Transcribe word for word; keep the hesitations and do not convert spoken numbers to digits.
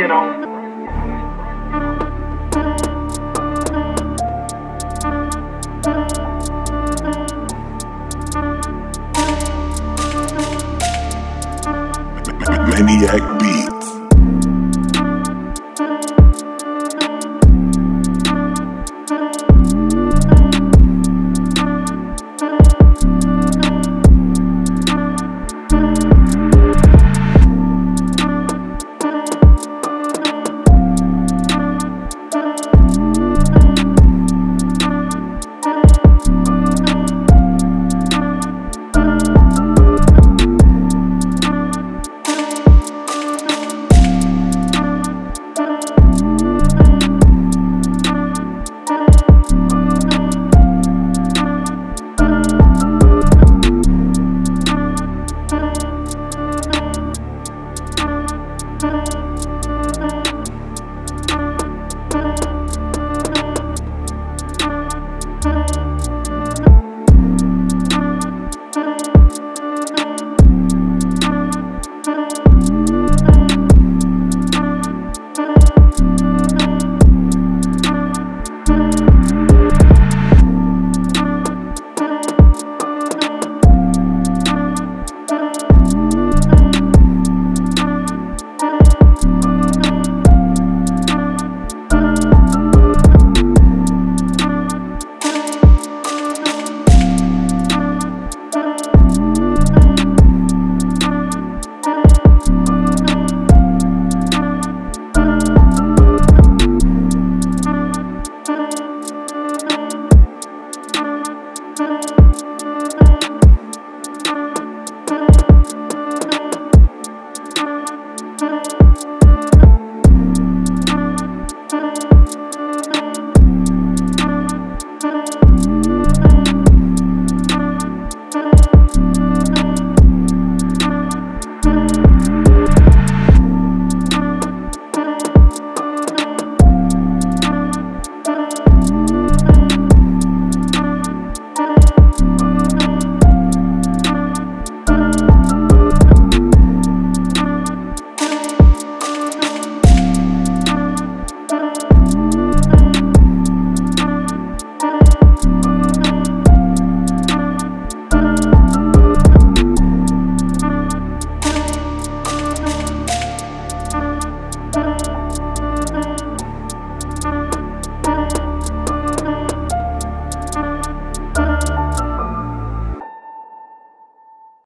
you know.